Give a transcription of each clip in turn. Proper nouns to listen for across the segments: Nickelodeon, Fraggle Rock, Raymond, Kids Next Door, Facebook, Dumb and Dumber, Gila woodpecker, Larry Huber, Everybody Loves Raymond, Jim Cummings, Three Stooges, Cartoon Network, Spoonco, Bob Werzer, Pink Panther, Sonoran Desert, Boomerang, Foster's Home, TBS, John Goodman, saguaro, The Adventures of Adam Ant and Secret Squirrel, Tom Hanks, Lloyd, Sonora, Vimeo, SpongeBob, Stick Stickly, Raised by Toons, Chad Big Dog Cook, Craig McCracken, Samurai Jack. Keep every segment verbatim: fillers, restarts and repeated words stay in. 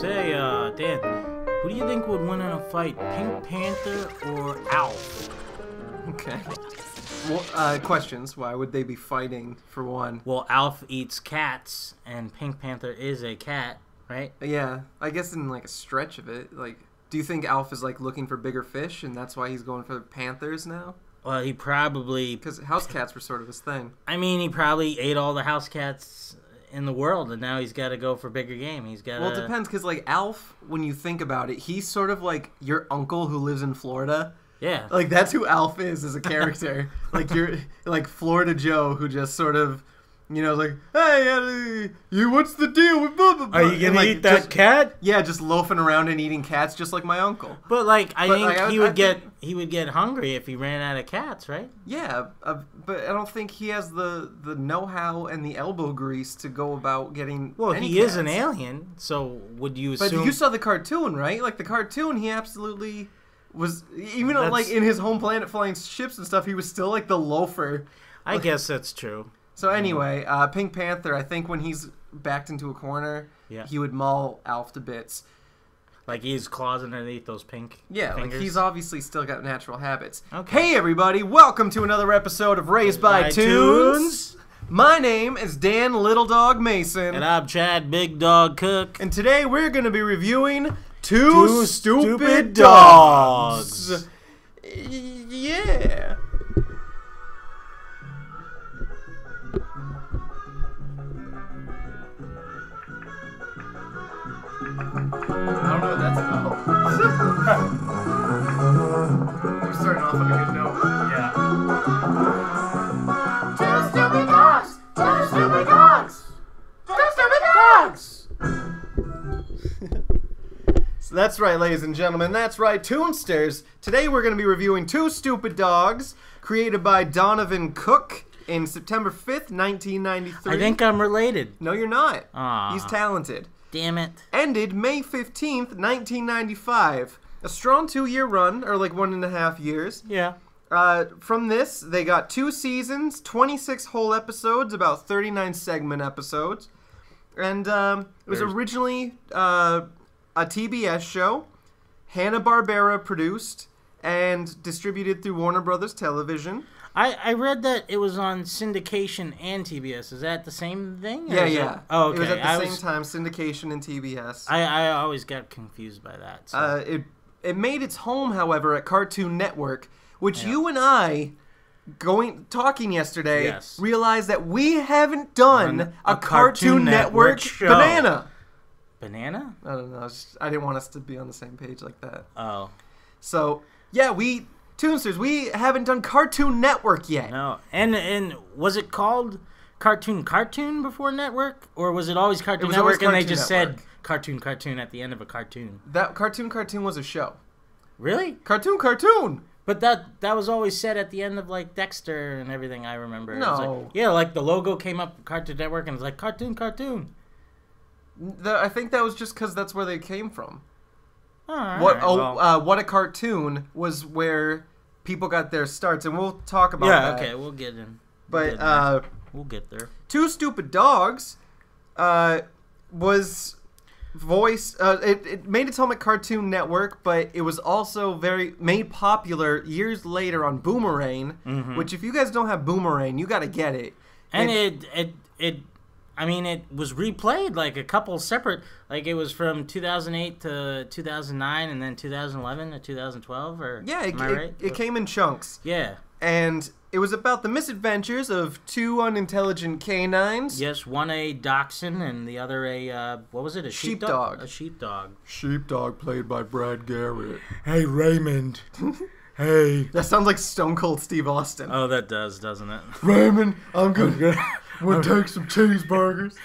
say, uh, Dan, who do you think would win in a fight, Pink Panther or Alf? Okay. Well, uh, questions. Why would they be fighting, for one? Well, Alf eats cats, and Pink Panther is a cat, right? Yeah. I guess in, like, a stretch of it, like, do you think Alf is, like, looking for bigger fish, and that's why he's going for the panthers now? Well, he probably... Because house cats were sort of his thing. I mean, he probably ate all the house cats in the world, and now he's got to go for bigger game. He's got. Well, it depends, because, like, Alf, when you think about it, he's sort of like your uncle who lives in Florida. Yeah. Like, that's who Alf is as a character. Like, you're, like, Florida Joe, who just sort of, you know, is like, hey, you, what's the deal with blah, blah, blah. Are you going like, to eat that just, cat? Yeah, just loafing around and eating cats just like my uncle. But, like, I but, think like, I, he would I get think... he would get hungry if he ran out of cats, right? Yeah, uh, but I don't think he has the, the know-how and the elbow grease to go about getting Well, any he cats. Is an alien, so would you assume... But you saw the cartoon, right? Like, the cartoon, he absolutely... Was even that's, like in his home planet flying ships and stuff, he was still like the loafer. I like, guess that's true. So anyway, uh, Pink Panther, I think when he's backed into a corner, yeah. he would maul Alf to bits. Like he's claws underneath those pink Yeah, fingers. Like he's obviously still got natural habits. Okay. Hey everybody, welcome to another episode of Raised by Toons. My name is Dan Little Dog Mason. And I'm Chad Big Dog Cook. And today we're going to be reviewing... Two, Two Stupid, stupid dogs. dogs! Yeah! I don't know what that's about. We're starting off on a good note. Yeah. Two Stupid Dogs! Two Stupid Dogs! Two Stupid Dogs! That's right, ladies and gentlemen. That's right, Toonsters. Today we're going to be reviewing Two Stupid Dogs, created by Donovan Cook in September fifth, nineteen ninety-three. I think I'm related. No, you're not. Aww. He's talented. Damn it. Ended May fifteenth, nineteen ninety-five. A strong two-year run, or like one and a half years. Yeah. Uh, from this, they got two seasons, twenty-six whole episodes, about thirty-nine segment episodes. And um, it was There's originally... Uh, a T B S show, Hanna-Barbera produced, and distributed through Warner Brothers Television. I, I read that it was on syndication and T B S. Is that the same thing? Yeah, yeah. It, oh, okay. It was at the I same was, time, syndication and T B S. I, I always got confused by that. So. Uh, it, it made its home, however, at Cartoon Network, which yeah. you and I... Going talking yesterday, yes. realized that we haven't done on a, a Cartoon, Cartoon Network, Network banana. Banana? I don't know. I, just, I didn't want us to be on the same page like that. Oh. So, yeah, we... Toonsters, we haven't done Cartoon Network yet. No. And and was it called Cartoon Cartoon before Network? Or was it always Cartoon it was Network always Cartoon and they just Network. said Cartoon Cartoon at the end of a cartoon? That Cartoon Cartoon was a show. Really? Cartoon Cartoon! But that that was always said at the end of, like, Dexter and everything, I remember. No. It was like, yeah, like the logo came up Cartoon Network and it was like, Cartoon Cartoon. The, I think that was just because that's where they came from. Oh, what right, oh, well. uh, What a Cartoon was where people got their starts, and we'll talk about yeah, that. Yeah, okay, we'll get in. But we'll get, uh, we'll get there. Two Stupid Dogs uh, was voiced. Uh, it, it made its home at Cartoon Network, but it was also very made popular years later on Boomerang. Mm-hmm. Which, if you guys don't have Boomerang, you got to get it. And it it it. it I mean, it was replayed like a couple separate, like it was from two thousand eight to two thousand nine and then two thousand eleven to two thousand twelve, or yeah, it, am I right? it, it came in chunks. Yeah. And it was about the misadventures of two unintelligent canines. Yes, one a dachshund and the other a, uh, what was it, a sheepdog? Sheepdog. A sheepdog. Sheepdog played by Brad Garrett. Hey, Raymond. Hey. That sounds like Stone Cold Steve Austin. Oh, that does, doesn't it? Raymond, I'm good. We'll take some cheeseburgers.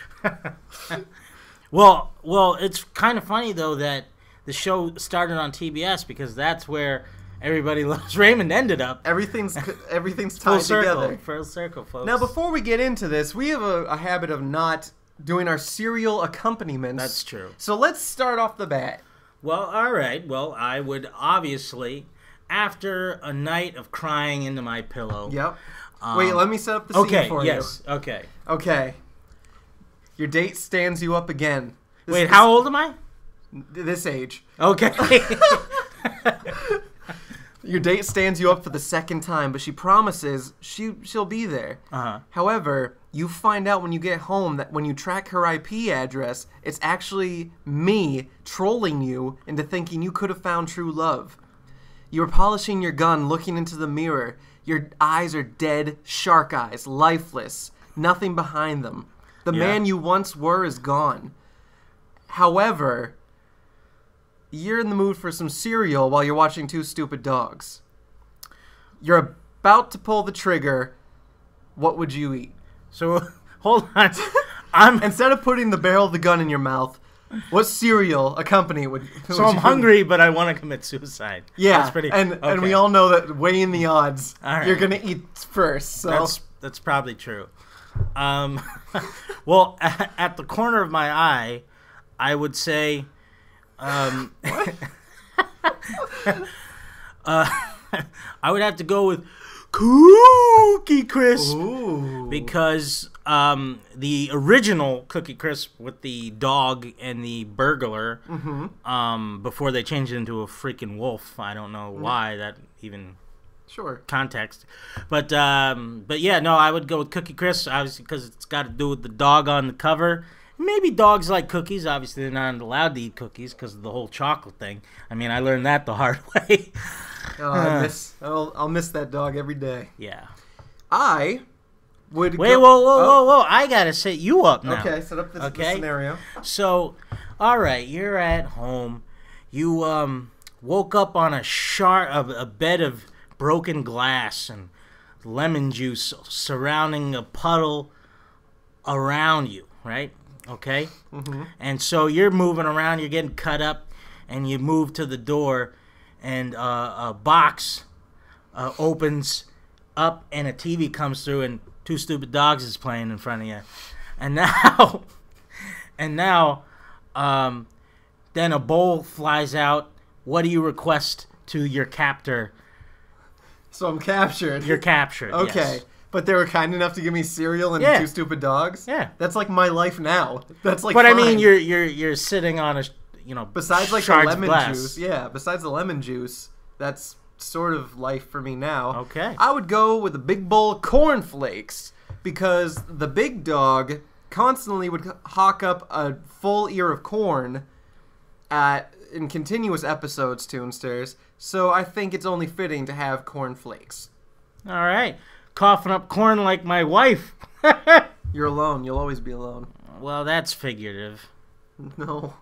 well, well, it's kind of funny, though, that the show started on T B S because that's where Everybody Loves Raymond ended up. Everything's everything's tied full circle, together. Full circle, folks. Now, before we get into this, we have a, a habit of not doing our serial accompaniments. That's true. So let's start off the bat. Well, all right. Well, I would obviously, after a night of crying into my pillow... Yep. Um, Wait, let me set up the scene okay, for yes, you. Okay, yes, okay. Okay. Your date stands you up again. This Wait, is, how old am I? This age. Okay. Your date stands you up for the second time, but she promises she, she'll be there. Uh-huh. However, you find out when you get home that when you track her I P address, it's actually me trolling you into thinking you could have found true love. You're polishing your gun, looking into the mirror. Your eyes are dead shark eyes, lifeless, nothing behind them. The yeah. man you once were is gone. However, you're in the mood for some cereal while you're watching Two Stupid Dogs. You're about to pull the trigger. What would you eat? So, hold on. I'm Instead of putting the barrel of the gun in your mouth, what cereal accompany would, would So I'm hungry, eat? But I want to commit suicide. Yeah, that's pretty, and, okay. and we all know that weighing the odds, right. you're going to eat first. So. That's, that's probably true. Um, well, at, at the corner of my eye, I would say... Um, uh, I would have to go with Cookie Crisp. Ooh. Because um, the original Cookie Crisp with the dog and the burglar, mm-hmm. um, before they changed it into a freaking wolf. I don't know why that even sure context, but um, but yeah, no, I would go with Cookie Crisp obviously because it's got to do with the dog on the cover. Maybe dogs like cookies. Obviously, they're not allowed to eat cookies because of the whole chocolate thing. I mean, I learned that the hard way. oh, I miss, I'll, I'll miss that dog every day. Yeah. I would Wait, go, whoa, whoa, oh. whoa, whoa. I got to set you up now. Okay, set up this, okay? this scenario. So, all right, you're at home. You um woke up on a, shard, a, a bed of broken glass and lemon juice surrounding a puddle around you, right? Okay, mm-hmm. and so you're moving around, you're getting cut up, and you move to the door, and uh, a box uh, opens up, and a T V comes through, and Two Stupid Dogs is playing in front of you, and now, and now, um, then a bowl flies out. What do you request to your captor? So I'm captured. You're captured. Okay. Yes. But they were kind enough to give me cereal and yeah. Two Stupid Dogs. Yeah, that's like my life now. That's like. But fine. I mean, you're you're you're sitting on a you know. Besides like the lemon glass. juice, yeah. Besides the lemon juice, that's sort of life for me now. Okay. I would go with a big bowl of cornflakes because the big dog constantly would hawk up a full ear of corn at in continuous episodes, Toonsters. So I think it's only fitting to have cornflakes. All right. Coughing up corn like my wife. You're alone. You'll always be alone. Well, that's figurative. No.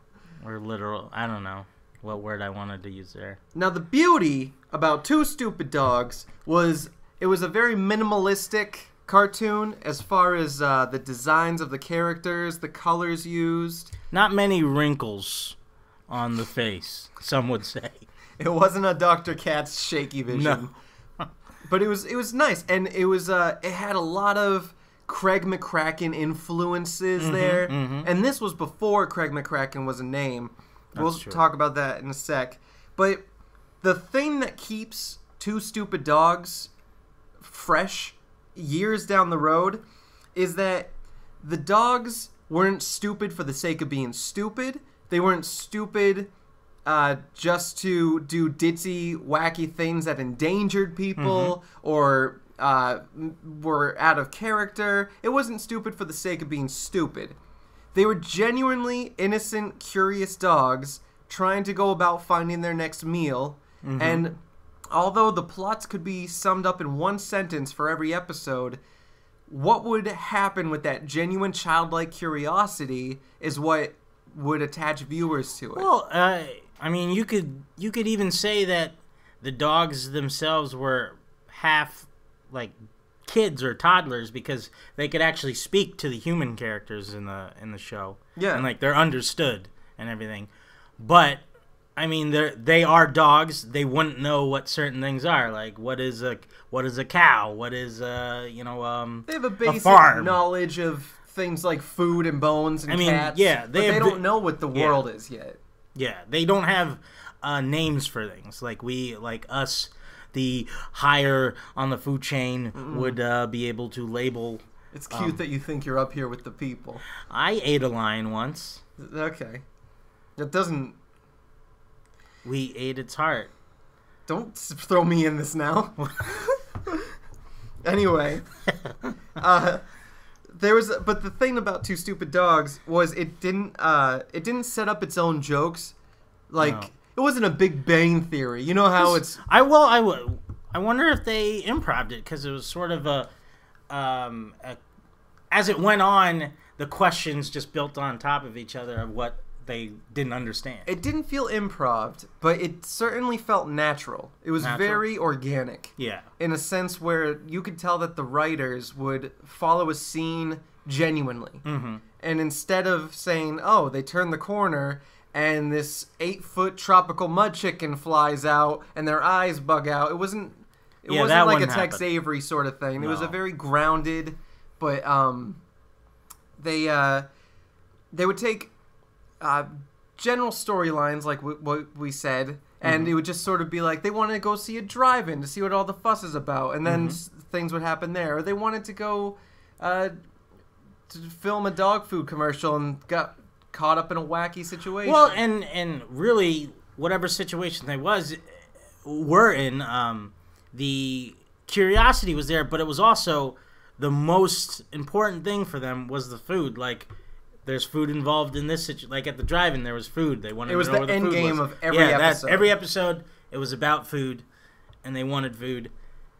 Or literal. I don't know what word I wanted to use there. Now, the beauty about Two Stupid Dogs was it was a very minimalistic cartoon as far as uh, the designs of the characters, the colors used. Not many wrinkles on the face, some would say. It wasn't a Doctor Katz shaky vision. No. But it was it was nice, and it was uh, it had a lot of Craig McCracken influences mm-hmm, there, mm-hmm. and this was before Craig McCracken was a name. That's we'll true. talk about that in a sec. But the thing that keeps Two Stupid Dogs fresh years down the road is that the dogs weren't stupid for the sake of being stupid. They weren't stupid. Uh, just to do ditzy, wacky things that endangered people mm-hmm. or uh, were out of character. It wasn't stupid for the sake of being stupid. They were genuinely innocent, curious dogs trying to go about finding their next meal. Mm-hmm. And although the plots could be summed up in one sentence for every episode, what would happen with that genuine childlike curiosity is what would attach viewers to it. Well, uh... I mean, you could you could even say that the dogs themselves were half like kids or toddlers because they could actually speak to the human characters in the in the show. Yeah, and like they're understood and everything. But I mean, they they are dogs. They wouldn't know what certain things are. Like what is a what is a cow? What is a you know um? They have a basic a knowledge of things like food and bones and I mean, cats. Yeah, they, but they don't know what the world yeah. is yet. Yeah, they don't have uh, names for things. Like we, like us, the higher on the food chain mm-mm. would uh, be able to label. It's cute um, that you think you're up here with the people. I ate a lion once. Okay, that doesn't We ate its heart. Don't throw me in this now. Anyway, uh, there was, but the thing about Two Stupid Dogs was it didn't, uh, it didn't set up its own jokes, like no. It wasn't a Big Bang Theory. You know how it's. I well, I would. I wonder if they improv'd it because it was sort of a, um, a, as it went on, the questions just built on top of each other of what they didn't understand. It didn't feel improv'd, but it certainly felt natural. It was natural. Very organic. Yeah. In a sense where you could tell that the writers would follow a scene genuinely. Mm-hmm. And instead of saying, oh, they turned the corner and this eight-foot tropical mud chicken flies out and their eyes bug out, it wasn't, it yeah, wasn't like a Tex happened. Avery sort of thing. No. It was a very grounded, but um, they, uh, they would take... Uh, general storylines, like what we said, and mm-hmm. it would just sort of be like they wanted to go see a drive-in to see what all the fuss is about, and then mm-hmm. things would happen there. Or they wanted to go uh, to film a dog food commercial and got caught up in a wacky situation. Well, and and really, whatever situation they was were in, um, the curiosity was there, but it was also the most important thing for them was the food, like. There's food involved in this situation. Like at the drive-in, there was food. They wanted. It was to know the, where the end food game was. Of every yeah, episode. That, every episode, it was about food, and they wanted food.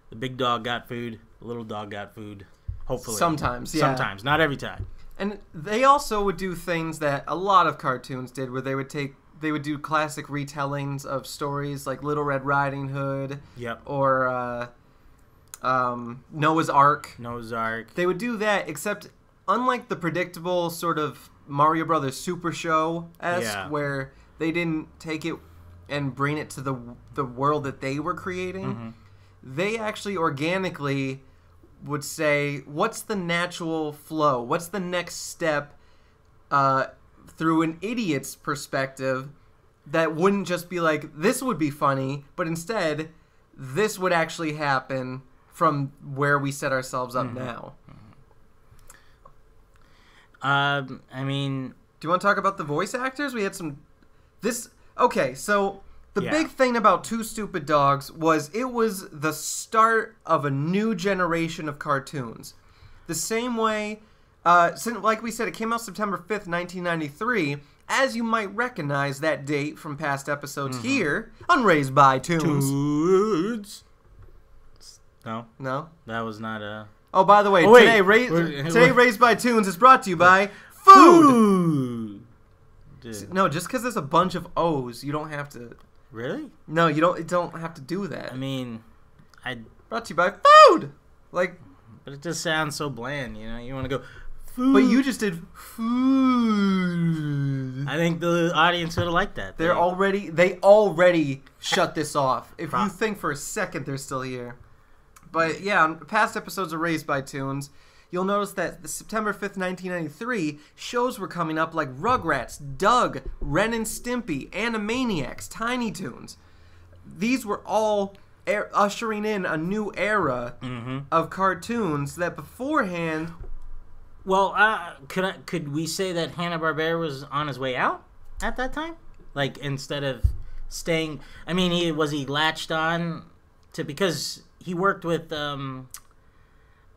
The big dog got food. The little dog got food. Hopefully, sometimes, yeah, sometimes, not every time. And they also would do things that a lot of cartoons did, where they would take, they would do classic retellings of stories like Little Red Riding Hood, yep, or uh, um, Noah's Ark. Noah's Ark. They would do that, except. Unlike the predictable sort of Mario Brothers Super Show-esque, yeah. where they didn't take it and bring it to the the world that they were creating, mm-hmm. they actually organically would say, what's the natural flow? What's the next step uh, through an idiot's perspective that wouldn't just be like, this would be funny, but instead, this would actually happen from where we set ourselves up mm-hmm. now. Um, I mean... Do you want to talk about the voice actors? We had some... This... Okay, so the yeah. big thing about Two Stupid Dogs was it was the start of a new generation of cartoons. The same way... Uh, since, like we said, it came out September fifth, nineteen ninety-three. As you might recognize that date from past episodes mm-hmm. here on Raised by Toons. Toons. No. No? That was not a... Oh, by the way, oh, today, Ra we're, today we're, Raised by Toons is brought to you by food. food. No, just because there's a bunch of O's, you don't have to. Really? No, you don't. You don't have to do that. I mean, I brought to you by food. Like, but it just sounds so bland. You know, you want to go food. But you just did food. I think the audience would have liked that. They're though. already. They already shut this off. If Probably. you think for a second, they're still here. But yeah, on past episodes of Raised by Toons, you'll notice that the September fifth, nineteen ninety-three, shows were coming up like Rugrats, Doug, Ren and Stimpy, Animaniacs, Tiny Toons. These were all er ushering in a new era mm-hmm. of cartoons that beforehand... Well, uh, could, I, could we say that Hanna-Barbera was on his way out at that time? Like, instead of staying... I mean, he was he latched on to... Because... He worked with um,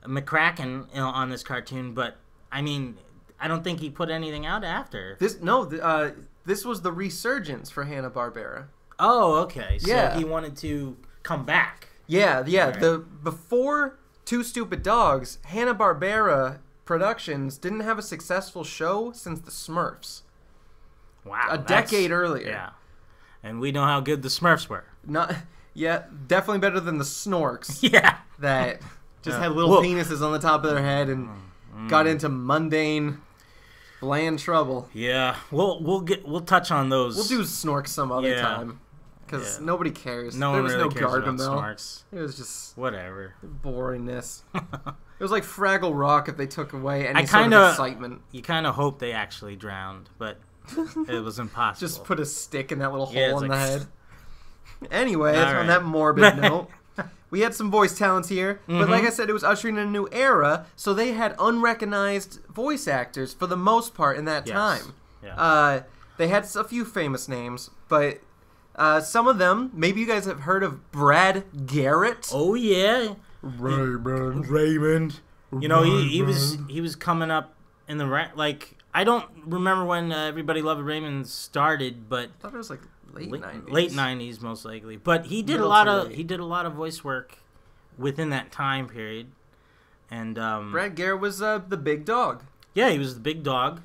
McCracken you know, on this cartoon, but I mean, I don't think he put anything out after this. No, th uh, this was the resurgence for Hanna-Barbera. Oh, okay. So yeah. he wanted to come back. Yeah, yeah. Right. The before Two Stupid Dogs, Hanna-Barbera Productions didn't have a successful show since The Smurfs. Wow, a decade earlier. Yeah, and we know how good The Smurfs were. Not. Yeah, definitely better than the Snorks. Yeah. That just yeah. had little Whoa. penises on the top of their head and mm. got into mundane, bland trouble. Yeah. We'll we'll get we'll touch on those. We'll do Snorks some other yeah. time. Because yeah. nobody cares. No there one was really no cares Gargamel. About Snorks. It was just whatever. Boringness. It was like Fraggle Rock if they took away any I kinda, sort of excitement. You kinda hope they actually drowned, but it was impossible. Just put a stick in that little yeah, hole in like, the head. Anyway, right. on that morbid note, we had some voice talents here, mm-hmm. but like I said, it was ushering in a new era, so they had unrecognized voice actors for the most part in that yes. time. Yeah. Uh, they had a few famous names, but Uh, some of them, maybe you guys have heard of Brad Garrett. Oh yeah, Raymond. Raymond. You know, he, he was he was coming up in the ra like I don't remember when uh, Everybody Loved Raymond started, but I thought it was like late nineties. Late nineties, most likely. But he did Middle a lot of late. he did a lot of voice work within that time period. And um, Brad Garrett was uh, the big dog. Yeah, he was the big dog.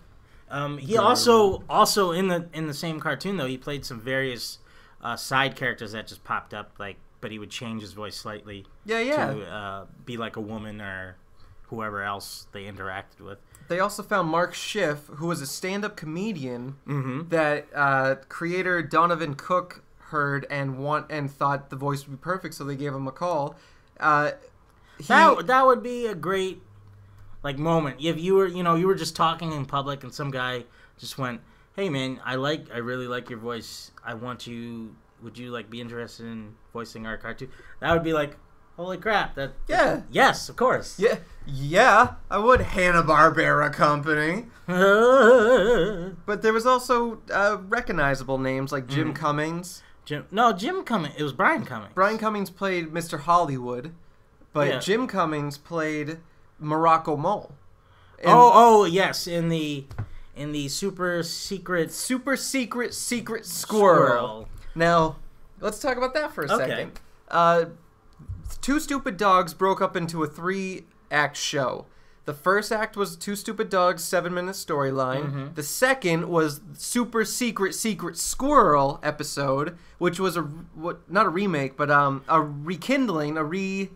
Um, he Garrett. also also in the in the same cartoon though, he played some various uh, side characters that just popped up, like, but he would change his voice slightly. Yeah, yeah. To uh, be like a woman or whoever else they interacted with. They also found Mark Schiff, who was a stand-up comedian mm-hmm. that uh, creator Donovan Cook heard and want and thought the voice would be perfect, so they gave him a call. Uh, he, that that would be a great like moment if you were you know you were just talking in public and some guy just went, "Hey man, I like I really like your voice. I want you. Would you like be interested in voicing our cartoon?" That would be like, holy crap! That yeah, yes, of course. Yeah, yeah, I would. Hanna-Barbera Company. But there was also uh, recognizable names like Jim mm. Cummings. Jim, no, Jim Cummings. It was Brian Cummings. Brian Cummings played Mister Hollywood, but yeah. Jim Cummings played Morocco Mole. And oh, oh, yes, in the in the super secret, super secret, secret squirrel. squirrel. Now, let's talk about that for a okay. second. Uh, Two Stupid Dogs broke up into a three-act show. The first act was Two Stupid Dogs' seven-minute storyline. Mm-hmm. The second was Super Secret Secret Squirrel episode, which was a what, not a remake, but um a rekindling, a re.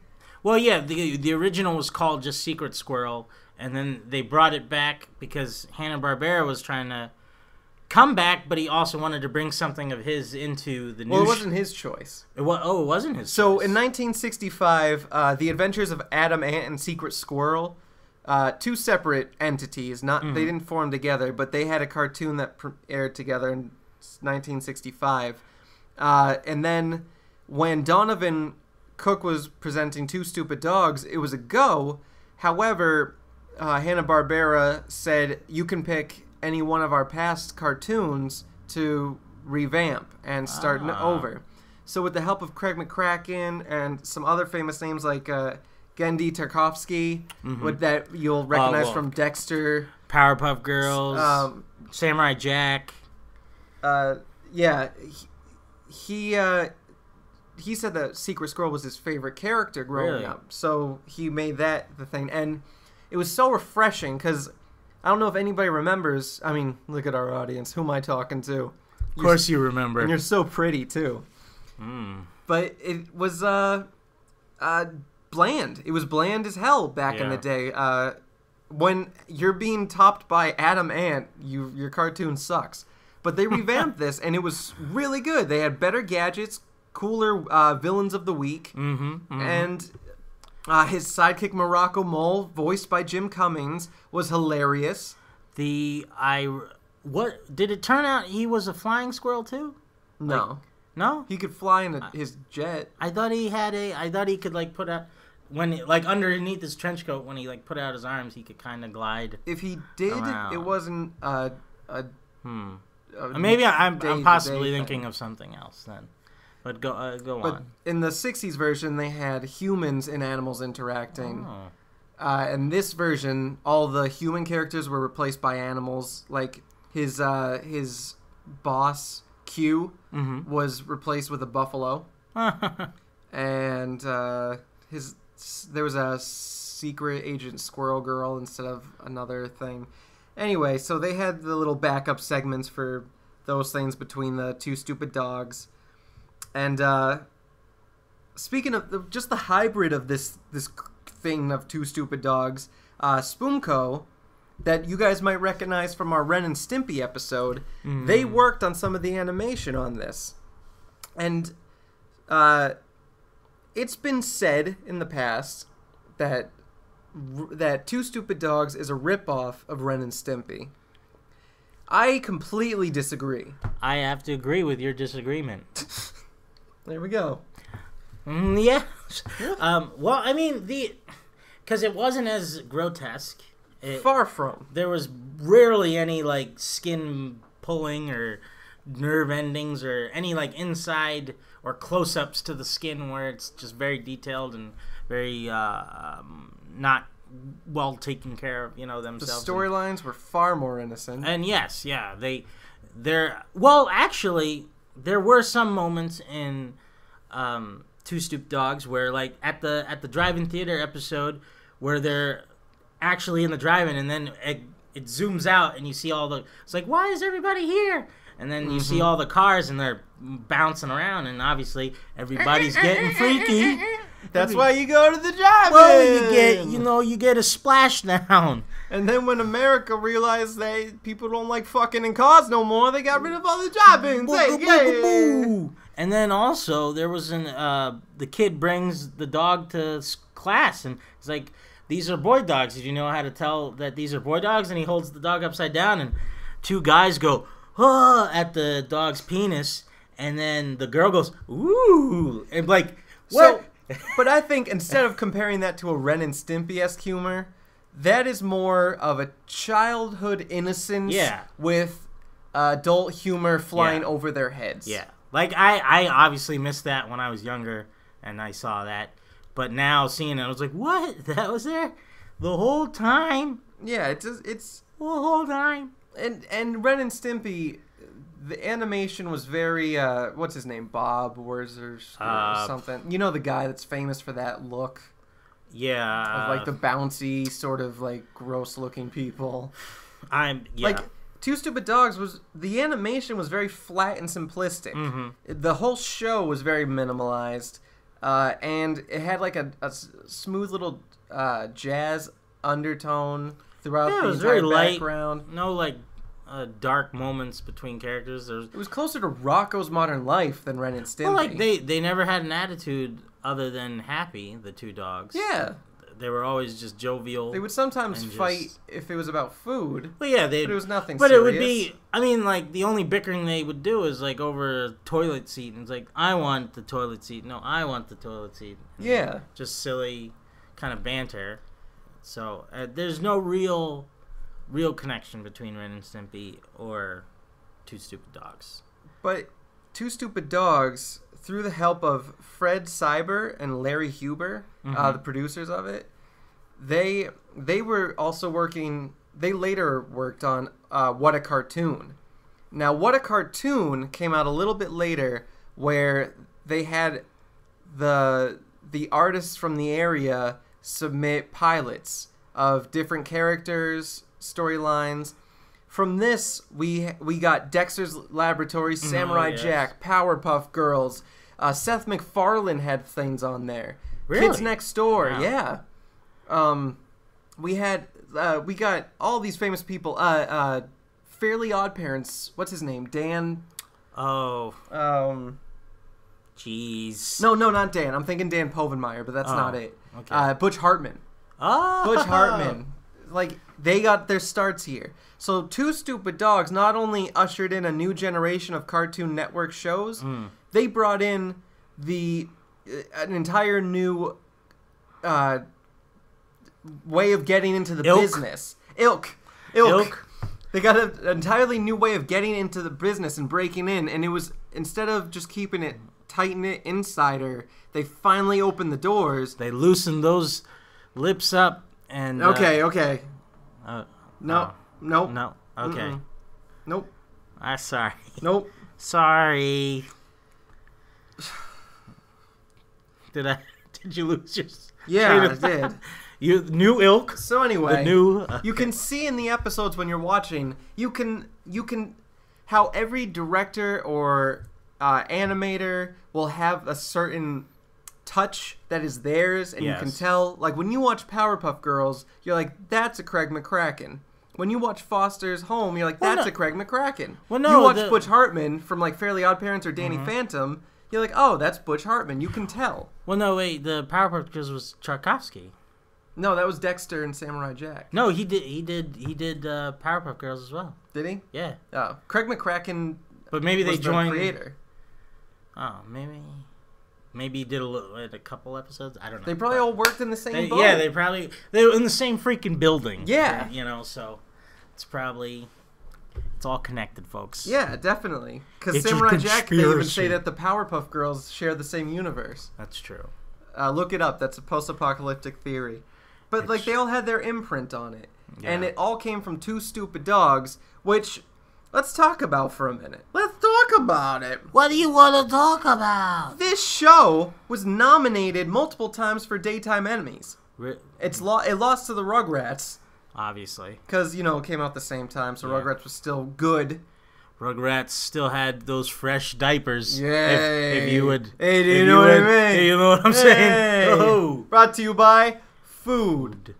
Well, yeah, the the original was called just Secret Squirrel, and then they brought it back because Hanna-Barbera was trying to come back, but he also wanted to bring something of his into the new show. Well, it wasn't his choice. It wa oh, it wasn't his so choice. So in nineteen sixty-five, uh, The Adventures of Adam Ant and Secret Squirrel, uh, two separate entities, not mm-hmm. they didn't form together, but they had a cartoon that aired together in nineteen sixty-five. Uh, and then when Donovan Cook was presenting Two Stupid Dogs, it was a go. However, uh, Hanna-Barbera said, you can pick any one of our past cartoons to revamp and start ah. over. So with the help of Craig McCracken and some other famous names like uh, Gendy Tarkovsky, mm-hmm. with that you'll recognize uh, from Dexter, Powerpuff Girls, um, Samurai Jack. Uh, yeah, he he, uh, he said that Secret Squirrel was his favorite character growing really? up, so he made that the thing, and it was so refreshing because. I don't know if anybody remembers. I mean, look at our audience. Who am I talking to? You're, of course you remember. And you're so pretty, too. Mm. But it was uh, uh, bland. It was bland as hell back yeah. in the day. Uh, when you're being topped by Adam Ant, you, your cartoon sucks. But they revamped this, and it was really good. They had better gadgets, cooler uh, villains of the week, mm-hmm, mm-hmm. and... Uh, his sidekick Morocco Mole, voiced by Jim Cummings, was hilarious. The I what did it turn out? He was a flying squirrel too. No, like, no, he could fly in a, I, his jet. I thought he had a. I thought he could like put out when like underneath his trench coat when he like put out his arms, he could kind of glide. If he did, around. it wasn't a. a, hmm. a Maybe I, I'm, I'm possibly thinking thing. of something else then. But go, uh, go but on. In the sixties version, they had humans and animals interacting. Oh. Uh, in this version, all the human characters were replaced by animals. Like his uh, his boss, Q, mm-hmm. was replaced with a buffalo. And uh, his there was a secret agent squirrel girl instead of another thing. Anyway, so they had the little backup segments for those things between the Two Stupid Dogs. And uh, speaking of the, just the hybrid of this this thing of Two Stupid Dogs, uh, Spoonco, that you guys might recognize from our Ren and Stimpy episode, mm. they worked on some of the animation on this. And uh, it's been said in the past that that Two Stupid Dogs is a ripoff of Ren and Stimpy. I completely disagree. I have to agree with your disagreement. There we go. Mm, yeah. Um, well, I mean, the because it wasn't as grotesque. It, Far from. There was rarely any, like, skin pulling or nerve endings or any like inside or close-ups to the skin where it's just very detailed and very uh, um, not well taken care of, you know, themselves. The storylines were far more innocent. And yes, yeah, they, they're, well, actually, there were some moments in um, Two Stupid Dogs where, like, at the at the drive-in theater episode where they're actually in the drive-in, and then it, it zooms out and you see all the, it's like, why is everybody here? And then you mm-hmm. see all the cars and they're bouncing around, and obviously everybody's getting freaky. That's why you go to the drive-in. Well, you get, you know, you get a splashdown. And then when America realized they people don't like fucking in cars no more, they got rid of all the drive-ins. Hey, yeah. And then also there was an uh, the kid brings the dog to class, and it's like, these are boy dogs. Did you know how to tell that these are boy dogs? And he holds the dog upside down, and two guys go, oh, at the dog's penis, and then the girl goes, ooh, and like, what? So, but I think instead of comparing that to a Ren and Stimpy-esque humor, that is more of a childhood innocence yeah. with uh, adult humor flying yeah. over their heads. Yeah. Like, I, I obviously missed that when I was younger, and I saw that. But now, seeing it, I was like, what? That was there? The whole time? Yeah, it's... it's the whole time. And, and Ren and Stimpy... the animation was very, uh, what's his name, Bob Werzer or uh, something. You know, the guy that's famous for that look. Yeah. Of, like, the bouncy, sort of, like, gross-looking people. I'm, yeah. Like, Two Stupid Dogs was, the animation was very flat and simplistic. Mm-hmm. The whole show was very minimalized, uh, and it had, like, a, a smooth little uh, jazz undertone throughout yeah, the entire background. Light. No, like... Uh, dark moments between characters. There's, it was closer to Rocco's Modern Life than Ren and Stimpy. Well, like they they never had an attitude other than happy. The two dogs. Yeah, they were always just jovial. They would sometimes fight just... if it was about food. Well, yeah, they. But it was nothing. But serious. It would be. I mean, like the only bickering they would do is like over a toilet seat, and it's like, I want the toilet seat. No, I want the toilet seat. And yeah, just silly kind of banter. So uh, there's no real. real connection between Ren and Stimpy or Two Stupid Dogs. But Two Stupid Dogs, through the help of Fred Seiber and Larry Huber, mm-hmm. uh, the producers of it, they they were also working, they later worked on uh, What a Cartoon. Now, What a Cartoon came out a little bit later, where they had the the artists from the area submit pilots of different characters, storylines. From this, we we got Dexter's Laboratory, Samurai oh, yes. Jack, Powerpuff Girls. Uh, Seth MacFarlane had things on there. Really? Kids Next Door, wow. yeah. Um, we had uh, we got all these famous people. Uh, uh, Fairly Odd Parents. What's his name? Dan. Oh. Um. Jeez. No, no, not Dan. I'm thinking Dan Povenmire, but that's oh, not it. Okay. Uh, Butch Hartman. Oh. Butch Hartman. Like, they got their starts here. So Two Stupid Dogs not only ushered in a new generation of Cartoon Network shows, mm. they brought in the an entire new uh, way of getting into the Ilk. business. Ilk. Ilk. Ilk. They got a, an entirely new way of getting into the business and breaking in. And it was, instead of just keeping it tight-knit insider, they finally opened the doors. They loosened those lips up. And, okay, uh, okay. Uh, no, uh, nope. No, okay. Mm-mm. Nope. I'm sorry. Nope. Sorry. Did I? Did you lose your? Yeah, I did. You new ilk. So anyway, the new. Okay. You can see in the episodes when you're watching. You can you can, how every director or uh, animator will have a certain touch that is theirs, and yes. you can tell, like, when you watch Powerpuff Girls, you're like, that's a Craig McCracken. When you watch Foster's Home, you're like, that's well, no. a Craig McCracken. Well, no, you watch the... Butch Hartman from, like, Fairly Odd Parents or Danny mm-hmm. Phantom, you're like, oh, that's Butch Hartman. You can tell. Well, no, wait, the Powerpuff Girls was Tchaikovsky. No, that was Dexter and Samurai Jack. No, he did, he did, he did uh, Powerpuff Girls as well. Did he? Yeah. Oh, Craig McCracken. But maybe was they joined. The creator. Oh, maybe. Maybe he did a, little, a couple episodes. I don't know. They probably all worked in the same they, boat. Yeah, they probably... They were in the same freaking building. Yeah. You know, so it's probably... It's all connected, folks. Yeah, definitely. Because Samurai Jack, they even say that the Powerpuff Girls share the same universe. That's true. Uh, look it up. That's a post-apocalyptic theory. But, it's... like, they all had their imprint on it. Yeah. And it all came from Two Stupid Dogs, which... Let's talk about for a minute. Let's talk about it. What do you want to talk about? This show was nominated multiple times for Daytime Emmys. Re it's lo It lost to the Rugrats. Obviously. Because, you know, it came out the same time, so yeah. Rugrats was still good. Rugrats still had those fresh diapers. Yay. If, if you would... Hey, do you know what I mean? Hey, you know what I'm hey. saying? Oh. Brought to you by Food.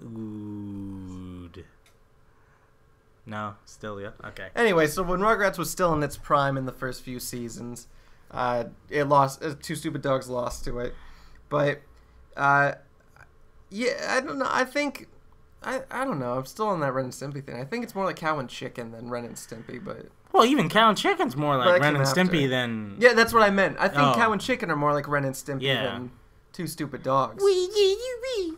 Food. No, still, yeah. Okay. Anyway, so when Rugrats was still in its prime in the first few seasons, uh, it lost. Uh, Two Stupid Dogs lost to it, but uh, yeah, I don't know. I think I, I don't know. I'm still on that Ren and Stimpy thing. I think it's more like Cow and Chicken than Ren and Stimpy, but well, even Cow and Chicken's more like Ren and Stimpy than yeah. That's what I meant. I think oh. Cow and Chicken are more like Ren and Stimpy yeah. than Two Stupid Dogs. Wee wee wee.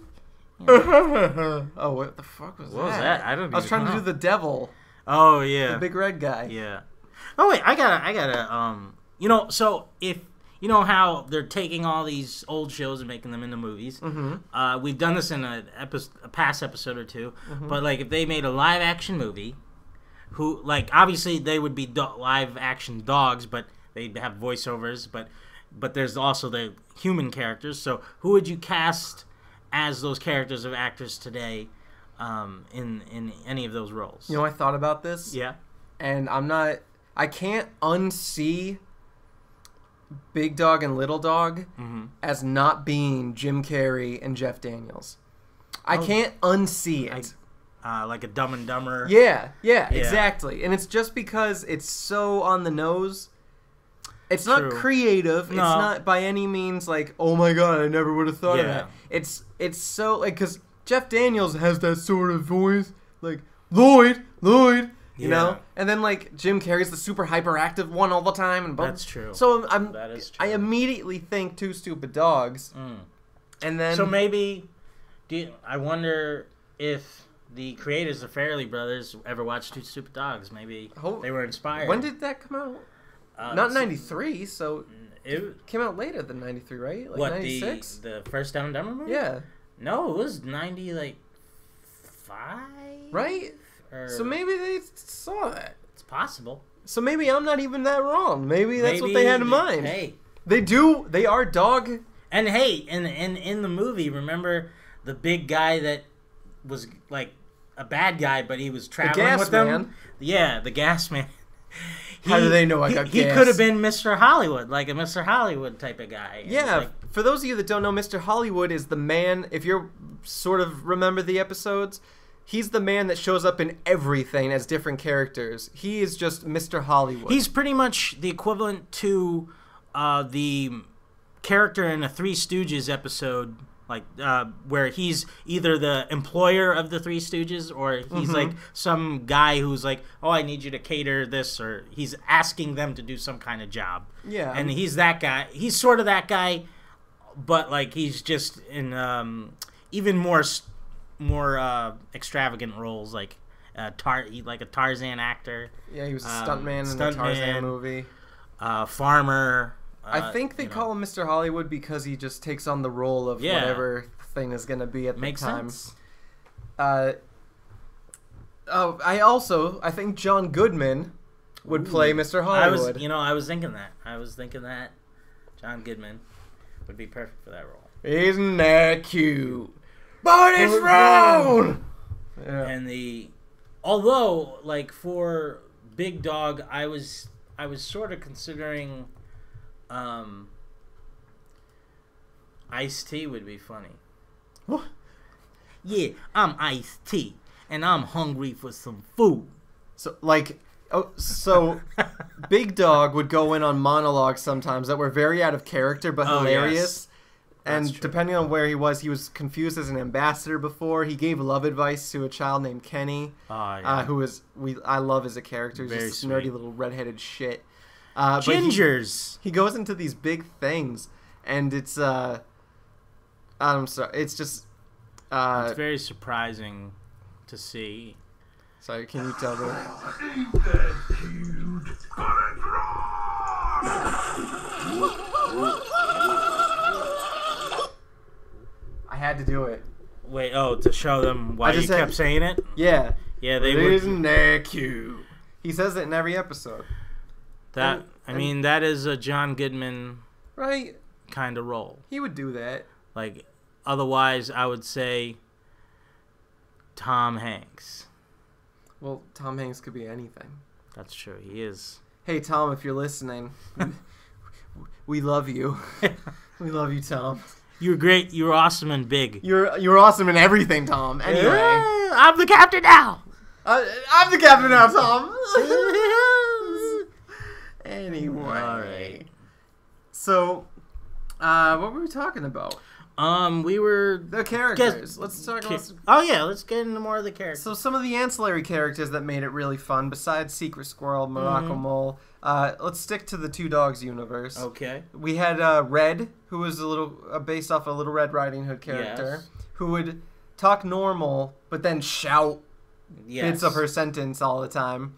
Yeah. Oh, what the fuck was what that? What was that? I don't know. I was trying to do the devil. Oh yeah, the big red guy. Yeah. Oh wait, I gotta, I gotta. Um, you know, so if you know how they're taking all these old shows and making them into movies, mm-hmm. uh, we've done this in a, epi a past episode or two. Mm-hmm. But like, if they made a live action movie, who like obviously they would be do live action dogs, but they'd have voiceovers. But but there's also the human characters. So who would you cast as those characters of actors today, um, in in any of those roles? You know, I thought about this. Yeah, and I'm not. I can't unsee Big Dog and Little Dog mm-hmm. as not being Jim Carrey and Jeff Daniels. I oh, can't unsee it. I, uh, like a Dumb and Dumber. Yeah, yeah, yeah, exactly. And it's just because it's so on the nose. It's True. not creative. No. It's not by any means like, oh my god, I never would have thought yeah. of that. It's it's so like because Jeff Daniels has that sort of voice, like Lloyd, Lloyd, you yeah. know. And then like Jim Carrey's the super hyperactive one all the time, and both. That's true. So I'm, I'm that is true. I immediately think Two Stupid Dogs, mm. and then so maybe, do you, I wonder if the creators of Farrelly Brothers ever watched Two Stupid Dogs? Maybe oh, they were inspired. When did that come out? Uh, Not ninety-three, so it came out later than ninety-three, right? Like what, ninety-six? The, the first Down and Dumber movie? Yeah. No, it was ninety, like, five? Right? Or... So maybe they saw that. It's possible. So maybe I'm not even that wrong. Maybe that's maybe, what they had in mind. Hey. They do. They are dog. And hey, and, and in the movie, remember the big guy that was, like, a bad guy, but he was traveling the gas with man. them? Yeah, the gas man. He, How do they know I got he, gas? He could have been Mister Hollywood, like a Mister Hollywood type of guy. Yeah, like, for those of you that don't know, Mister Hollywood is the man, if you're sort of remember the episodes, he's the man that shows up in everything as different characters. He is just Mister Hollywood. He's pretty much the equivalent to uh, the character in a Three Stooges episode, like uh, where he's either the employer of the Three Stooges or he's mm-hmm. like some guy who's like, oh, I need you to cater this, or he's asking them to do some kind of job. Yeah. And he's that guy. He's sort of that guy, but like he's just in um, even more more uh, extravagant roles, like uh, tar like a Tarzan actor. Yeah, he was a stuntman um, stunt in the Tarzan man, movie. Uh, farmer. Uh, I think they you know. call him Mister Hollywood because he just takes on the role of yeah. whatever thing is going to be at Makes the time. Makes sense. Uh, oh, I also, I think John Goodman would Ooh. play Mister Hollywood. I was, you know, I was thinking that. I was thinking that John Goodman would be perfect for that role. Isn't that cute? Bonus oh, round! Yeah. And the, although, like, for Big Dog, I was, I was sort of considering... Um, Ice-T would be funny. What? Yeah, I'm Ice-T, and I'm hungry for some food. So, like, oh, so Big Dog would go in on monologues sometimes that were very out of character but oh, hilarious. Yes. And depending on where he was, he was confused as an ambassador before. He gave love advice to a child named Kenny, oh, yeah. uh, who is we I love as a character. He's very just sweet. Nerdy little redheaded shit. Uh, Gingers. He, he goes into these big things, and it's uh, I'm sorry, it's just uh, it's very surprising to see Sorry, can you tell them? I had to do it. Wait, oh, to show them why you had, kept saying it? Yeah. Yeah, they would. Isn't that cute? He says it in every episode. That and, I mean, and, that is a John Goodman right kind of role. He would do that. Like, otherwise, I would say Tom Hanks. Well, Tom Hanks could be anything. That's true. He is. Hey, Tom, if you're listening, we love you. We love you, Tom. You're great. You're awesome and big. You're you're awesome in everything, Tom. Anyway, yeah, I'm the captain now. Uh, I'm the captain now, Tom. Anyway, all right. So, uh, what were we talking about? Um, we were the characters. Guess, let's talk about. Some... Oh yeah, let's get into more of the characters. So some of the ancillary characters that made it really fun, besides Secret Squirrel, Morocco mm-hmm. Mole. Uh, let's stick to the Two Dogs universe. Okay. We had uh, Red, who was a little uh, based off a Little Red Riding Hood character, yes. who would talk normal but then shout yes. bits of her sentence all the time.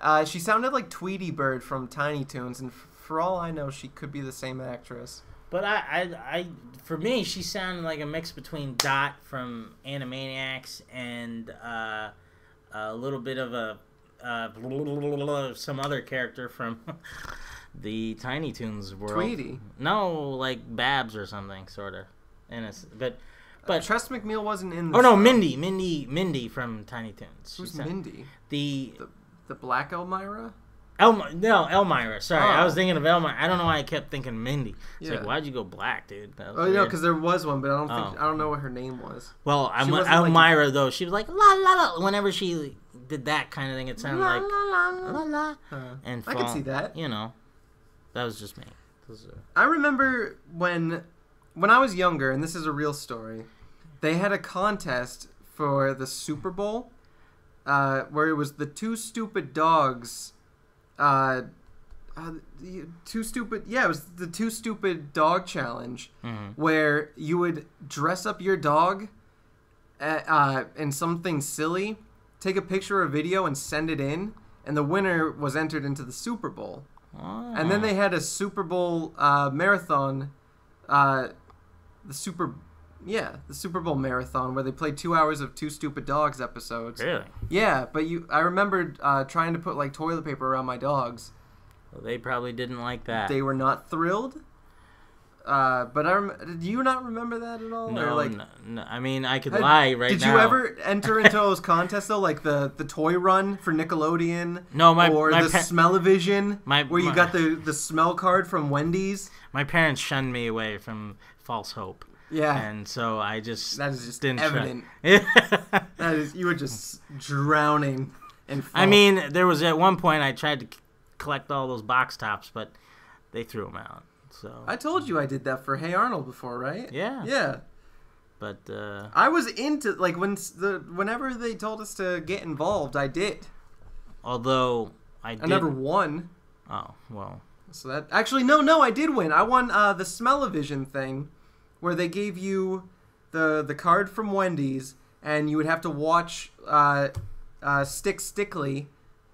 Uh, she sounded like Tweety Bird from Tiny Toons, and f for all I know, she could be the same actress. But I, I, I, for me, she sounded like a mix between Dot from Animaniacs and uh, a little bit of a uh, blah, blah, blah, blah, some other character from the Tiny Toons world. Tweety. No, like Babs or something, sort of. In a, but, but uh, Tress McNeil wasn't in. This oh no, film. Mindy, Mindy, Mindy from Tiny Toons. Who's sounded, Mindy? The the, the Black Elmyra. Elma, no, Elmyra. Sorry, oh. I was thinking of Elmyra. I don't know why I kept thinking Mindy. It's yeah. like, why'd you go black, dude? That was oh, weird. No, because there was one, but I don't think oh. I don't know what her name was. Well, I'm, Elmyra like... though, she was like la la la. Whenever she did that kind of thing, it sounded la, like la la la la. Huh. And fall, I could see that. You know, that was just me. Was a... I remember when when I was younger, and this is a real story. They had a contest for the Super Bowl, uh, where it was the Two Stupid Dogs. Uh, uh, two stupid. Yeah, it was the Two Stupid Dog Challenge, mm-hmm. where you would dress up your dog, at, uh, in something silly, take a picture or video and send it in, and the winner was entered into the Super Bowl. Oh. And then they had a Super Bowl uh, marathon, uh, the Super, yeah, the Super Bowl marathon where they played two hours of Two Stupid Dogs episodes. Really? Yeah, but you, I remembered uh, trying to put like toilet paper around my dogs. Well, they probably didn't like that. They were not thrilled. Uh, but I rem do you not remember that at all? No, or, like, no, no. I mean, I could I, lie right did now. Did you ever enter into those contests though, like the the toy run for Nickelodeon? No, my or my the Smell-O-Vision, my, where you my, got the the smell card from Wendy's. My parents shunned me away from false hope. Yeah, and so I just that is just didn't evident. That is, you were just drowning. And I mean, there was at one point I tried to c collect all those box tops, but they threw them out. So I told you I did that for Hey Arnold before, right? Yeah, yeah. But uh, I was into like when the whenever they told us to get involved, I did. Although I, I did. never won. Oh well. So that actually no no I did win. I won uh, the Smell-O-Vision thing. Where they gave you the the card from Wendy's, and you would have to watch uh, uh, Stick Stickly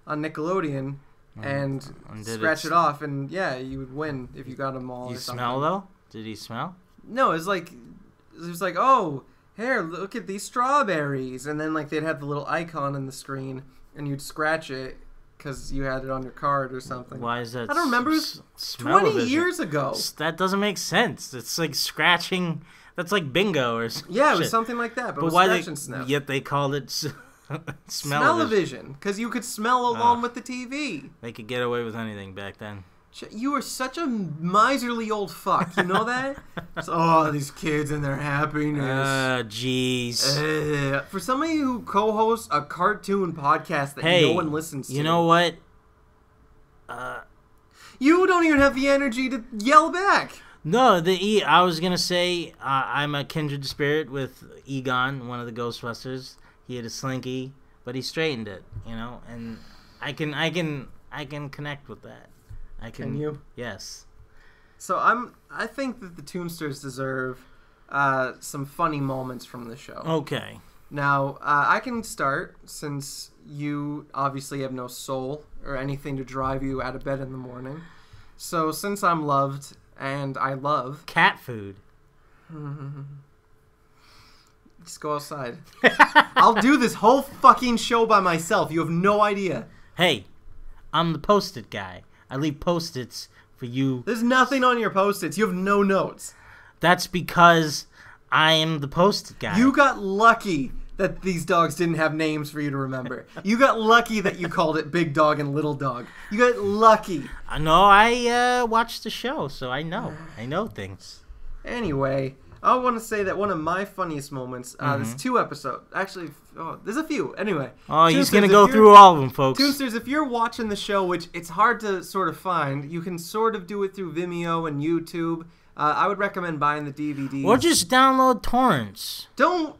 on Nickelodeon and, and scratch it, it off, and yeah, you would win if you got them all. You smell though? Did he smell? No, it was like it was like oh, here, look at these strawberries, and then like they'd have the little icon on the screen, and you'd scratch it because you had it on your card or something. Why is that? I don't remember. It was twenty years ago. That doesn't make sense. It's like scratching. That's like bingo or something. Yeah, it was shit. something like that. But, but why they, sniff. Yet they called it Smell-O-Vision. Because you could smell along uh, with the T V. They could get away with anything back then. You were such a miserly old fuck. You know that? It's, oh, these kids and their happiness. Uh, geez. Uh, for somebody who co-hosts a cartoon podcast that hey, no one listens to. You know what? Uh, you don't even have the energy to yell back. No, the e I was going to say uh, I'm a kindred spirit with Egon, one of the Ghostbusters. He had a slinky, but he straightened it, you know? And I can, I can, I can connect with that. I can, can you? Yes. So I'm. I think that the Toonsters deserve uh, some funny moments from the show. Okay. Now, uh, I can start, since you obviously have no soul or anything to drive you out of bed in the morning. So, since I'm loved, and I love... cat food. Just go outside. I'll do this whole fucking show by myself. You have no idea. Hey, I'm the post-it guy. I leave post-its for you. There's nothing on your post-its. You have no notes. That's because... I am the post guy. You got lucky that these dogs didn't have names for you to remember. You got lucky that you called it Big Dog and Little Dog. You got lucky. Uh, no, I uh, watched the show, so I know. I know things. Anyway, I want to say that one of my funniest moments, uh, mm-hmm. there's two episodes. Actually, oh, there's a few. Anyway. Oh, he's going to go through all of them, folks. Toonsters, if you're watching the show, which it's hard to sort of find, you can sort of do it through Vimeo and YouTube. Uh, I would recommend buying the D V D. Or just download torrents. Don't,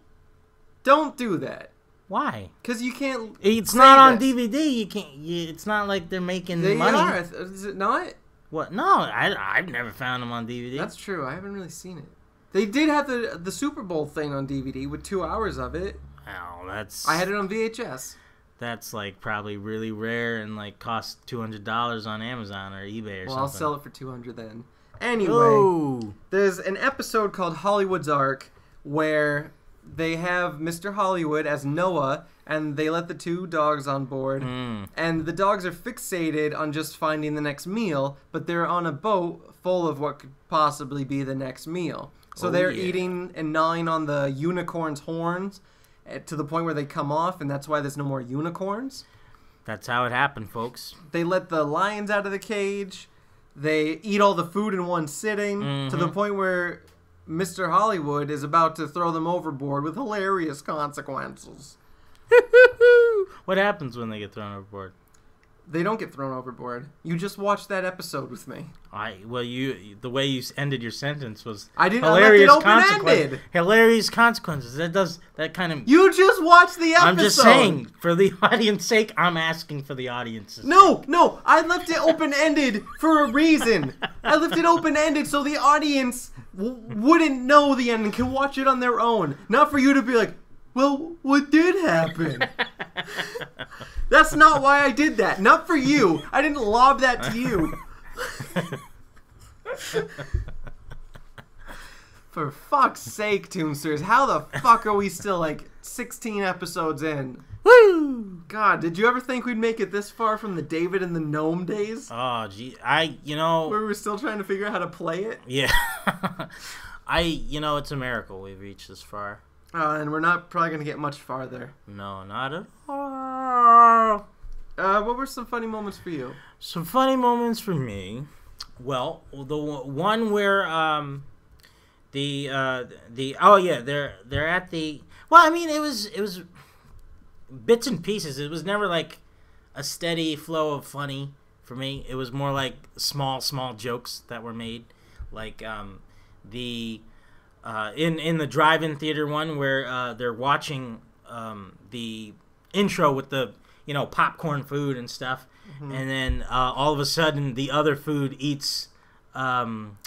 don't do that. Why? Because you can't. It's not on D V D. You can't. You, it's not like they're making they money. Are. Is it not? What? No, I, I've never found them on D V D. That's true. I haven't really seen it. They did have the the Super Bowl thing on D V D with two hours of it. Oh, that's. I had it on V H S. That's like probably really rare and like cost two hundred dollars on Amazon or eBay or well, something. Well, I'll sell it for two hundred then. Anyway, Whoa. There's an episode called Hollywood's Ark where they have Mister Hollywood as Noah, and they let the two dogs on board, mm. and the dogs are fixated on just finding the next meal, but they're on a boat full of what could possibly be the next meal. So oh, they're yeah. eating and gnawing on the unicorn's horns to the point where they come off, and that's why there's no more unicorns. That's how it happened, folks. They let the lions out of the cage. They eat all the food in one sitting mm-hmm. to the point where Mister Hollywood is about to throw them overboard with hilarious consequences. What happens when they get thrown overboard? They don't get thrown overboard. You just watched that episode with me. I well, you the way you ended your sentence was I didn't hilarious consequences. Hilarious consequences. That does that kind of. You just watched the episode. I'm just saying, for the audience's sake, I'm asking for the audience's. No, sake. no, I left it open ended for a reason. I left it open ended so the audience w wouldn't know the end and can watch it on their own. Not for you to be like, well, what did happen? That's not why I did that. Not for you. I didn't lob that to you. For fuck's sake, Toonsters. How the fuck are we still like sixteen episodes in? Woo! God, did you ever think we'd make it this far from the David and the Gnome days? Oh, gee. I, you know... Where we were still trying to figure out how to play it? Yeah. I, you know, it's a miracle we've reached this far. Uh, and we're not probably going to get much farther. No, not at all. Uh, what were some funny moments for you? Some funny moments for me. Well, the one where um, the uh, the oh yeah, they're they're at the well. I mean, it was it was bits and pieces. It was never like a steady flow of funny for me. It was more like small small jokes that were made, like um, the. Uh, in, in the drive-in theater one where uh, they're watching um, the intro with the, you know, popcorn food and stuff. Mm-hmm. And then uh, all of a sudden the other food eats... Um,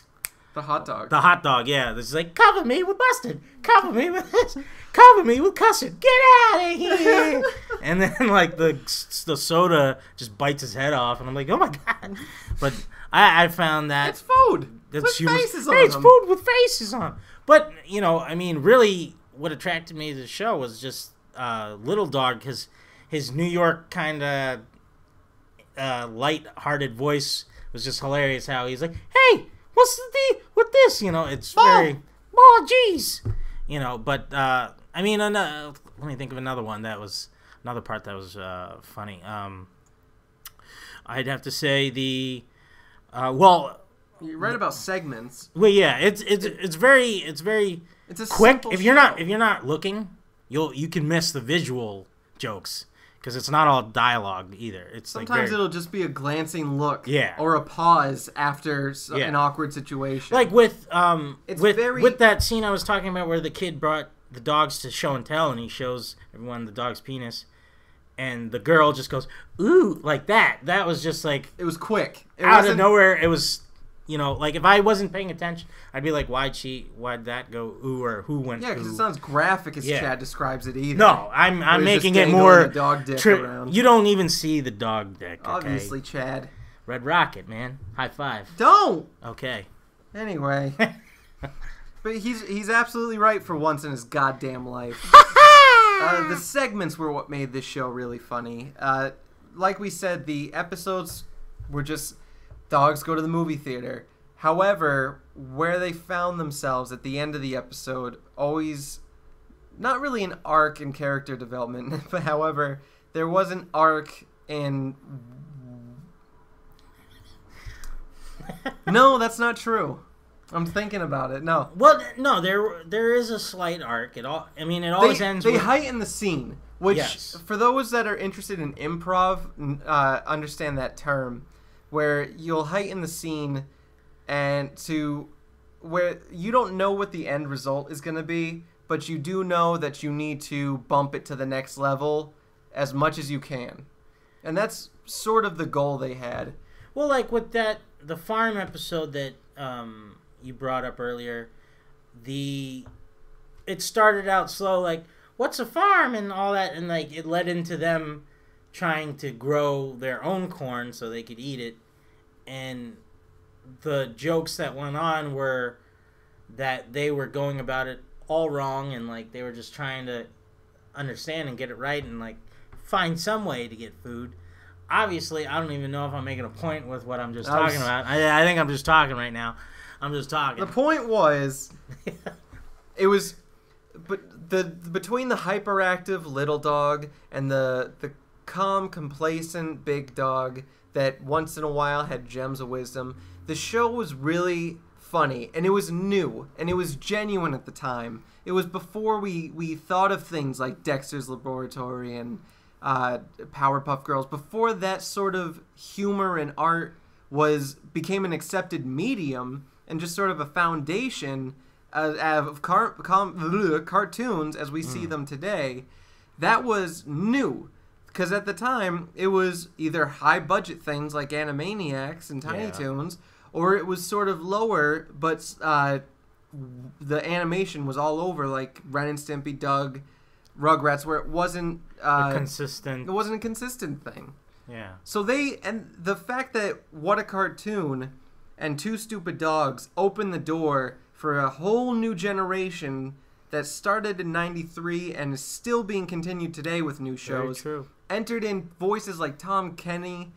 the hot dog. The hot dog, yeah. It's like, cover me with mustard. Cover me with this. Cover me with custard. Get out of here. And then, like, the, the soda just bites his head off. And I'm like, oh, my God. But I, I found that... It's food. With faces on it. Hey, it's food with faces on it. But, you know, I mean, really what attracted me to the show was just uh, Little Dog, because his New York kind of uh, light-hearted voice was just hilarious. How he's like, hey, what's the deal with this? You know, it's oh. very, oh, geez. You know, but, uh, I mean, another, let me think of another one that was, another part that was uh, funny. Um, I'd have to say the, uh, well... You're right about segments. Well, yeah, it's it's it's very it's very it's a quick. If you're not if you're not looking, you'll you can miss the visual jokes because it's not all dialogue either. It's sometimes like very, it'll just be a glancing look, yeah, or a pause after some, yeah. an awkward situation. Like with um, it's with very... with that scene I was talking about where the kid brought the dogs to show and tell, and he shows everyone the dog's penis. And the girl just goes ooh like that. That was just like it was quick. It out of nowhere. It was. you know, like if I wasn't paying attention, I'd be like, why'd she, why'd that go ooh, or who went yeah, because it sounds graphic as yeah. Chad describes it either. No, I'm, I'm making it more, dog dick around. You don't even see the dog dick, okay? Obviously, Chad. Red Rocket, man. High five. Don't! Okay. Anyway. But he's, he's absolutely right for once in his goddamn life. Uh, the segments were what made this show really funny. Uh, like we said, the episodes were just dogs go to the movie theater. However, where they found themselves at the end of the episode, always not really an arc in character development, but however, there was an arc in... No, that's not true. I'm thinking about it. No. Well, no, there there is a slight arc. It all. I mean, it always they, ends. They with... heighten the scene, which yes. for those that are interested in improv, uh, understand that term, where you'll heighten the scene, and to where you don't know what the end result is going to be, but you do know that you need to bump it to the next level as much as you can, and that's sort of the goal they had. Well, like with that the farm episode that. Um... you brought up earlier, the it started out slow, like what's a farm and all that, and like it led into them trying to grow their own corn so they could eat it, and the jokes that went on were that they were going about it all wrong, and like they were just trying to understand and get it right and like find some way to get food. Obviously, I don't even know if I'm making a point with what I'm just I was... talking about. I, I think I'm just talking right now. I'm just talking. The point was, it was, but the between the hyperactive little dog and the the calm, complacent big dog that once in a while had gems of wisdom, the show was really funny, and it was new, and it was genuine at the time. It was before we we thought of things like Dexter's Laboratory and uh, Powerpuff Girls. Before that sort of humor and art was became an accepted medium. And just sort of a foundation uh, of car com cartoons as we mm. see them today. That was new. Because at the time, it was either high-budget things like Animaniacs and Tiny yeah. Toons, or it was sort of lower, but uh, the animation was all over, like Ren and Stimpy, Doug, Rugrats, where it wasn't... Uh, consistent. It wasn't a consistent thing. Yeah. So they... And the fact that What a Cartoon... and Two Stupid Dogs opened the door for a whole new generation that started in ninety-three and is still being continued today with new shows. Very true. Entered in voices like Tom Kenny,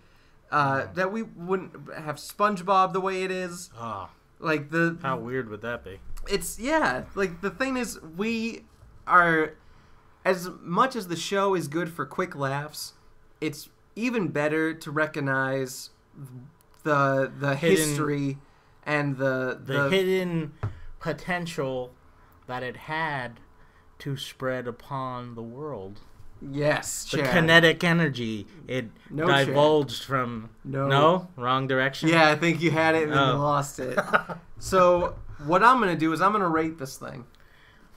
uh, oh. that we wouldn't have SpongeBob the way it is. Oh. Like the how weird would that be? It's yeah. Like the thing is, we are as much as the show is good for quick laughs, it's even better to recognize. The the hidden, history and the, the the hidden potential that it had to spread upon the world. Yes, the Chad. kinetic energy it no, divulged Chad. from no. no wrong direction. Yeah, I think you had it and oh. then you lost it. So what I'm gonna do is I'm gonna rate this thing.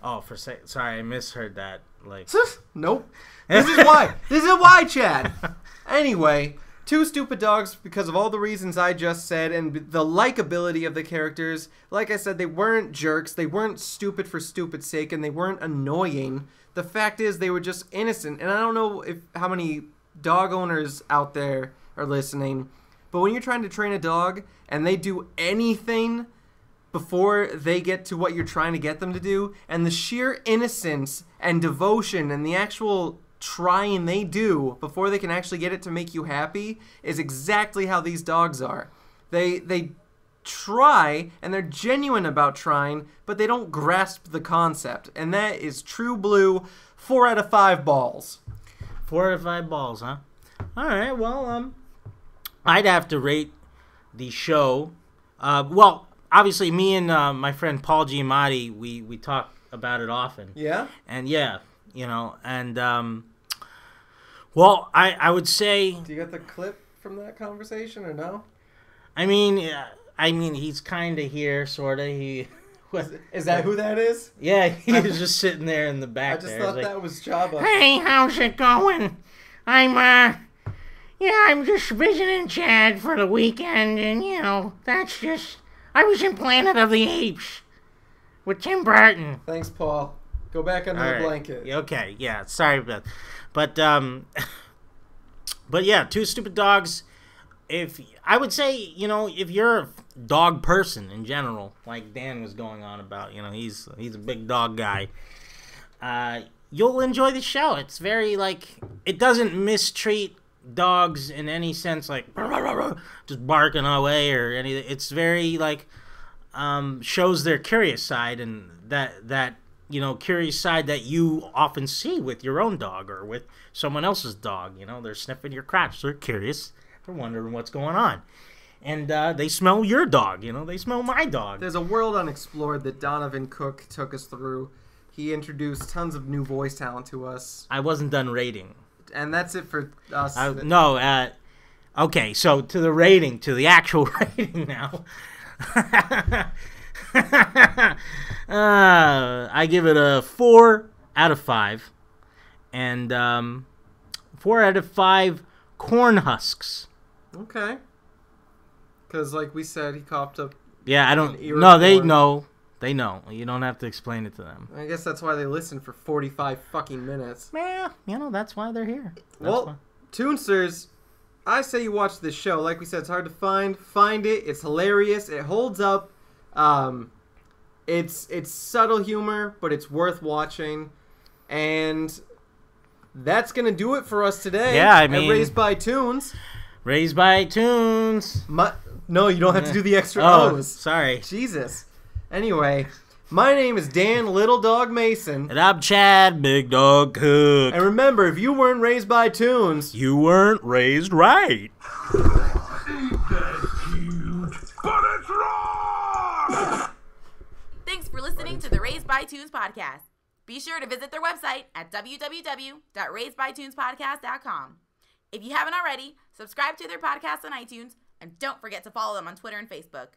Oh, for say sorry, I misheard that. Like nope. This is why. This is why, Chad. Anyway. Two Stupid Dogs, because of all the reasons I just said and the likability of the characters. Like I said, they weren't jerks, they weren't stupid for stupid's sake, and they weren't annoying. The fact is, they were just innocent. And I don't know if how many dog owners out there are listening, but when you're trying to train a dog and they do anything before they get to what you're trying to get them to do, and the sheer innocence and devotion and the actual... trying they do before they can actually get it to make you happy is exactly how these dogs are. They they try, and they're genuine about trying, but they don't grasp the concept. And that is true blue. Four out of five balls. Four out of five balls, huh? All right, well, um, I'd have to rate the show. Uh, well, obviously, me and uh, my friend Paul Giamatti, we, we talk about it often. Yeah? And yeah. You know, and, um, well, I, I would say... Do you got the clip from that conversation or no? I mean, I mean, he's kind of here, sort of. He was, is, is that who that is? Yeah, he was just sitting there in the back I just there. thought like, that was Jabba. Hey, how's it going? I'm, uh, yeah, I'm just visiting Chad for the weekend, and, you know, that's just I was in Planet of the Apes with Tim Burton. Thanks, Paul. Go back under All the right. blanket. Okay, yeah, sorry about that. But, um, but yeah, Two Stupid Dogs. If I would say, you know, if you're a dog person in general, like Dan was going on about, you know, he's he's a big dog guy, uh, you'll enjoy the show. It's very, like, it doesn't mistreat dogs in any sense, like, just barking away or anything. It's very, like, um, shows their curious side and that, that, you know, curious side that you often see with your own dog or with someone else's dog. You know, they're sniffing your crotch. They're curious. They're wondering what's going on. And uh, they smell your dog, you know. They smell my dog. There's a world unexplored that Donovan Cook took us through. He introduced tons of new voice talent to us. I wasn't done rating. And that's it for us. Uh, no, uh, okay, so to the rating, to the actual rating now. uh, I give it a four out of five. And um, four out of five corn husks. Okay. Because, like we said, he coughed up. Yeah, I don't. No, they know. They know. You don't have to explain it to them. I guess that's why they listen for forty-five fucking minutes. Yeah, you know, that's why they're here. That's well, why. Toonsters, I say you watch this show. Like we said, it's hard to find. Find it. It's hilarious. It holds up. Um, it's it's subtle humor, but it's worth watching. And that's going to do it for us today. Yeah, I mean. At Raised by Toons. Raised by Toons. My, no, you don't have to do the extra oh, O's. Sorry. Jesus. Anyway, my name is Dan Little Dog Mason. And I'm Chad Big Dog Cook. And remember, if you weren't raised by Toons, you weren't raised right. That's cute, but it's wrong! Thanks for listening to the Raised by Toons podcast. Be sure to visit their website at w w w dot raised by toons podcast dot com. If you haven't already, subscribe to their podcast on iTunes, and don't forget to follow them on Twitter and Facebook.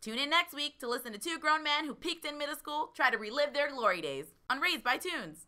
Tune in next week to listen to two grown men who peaked in middle school try to relive their glory days on Raised by Toons.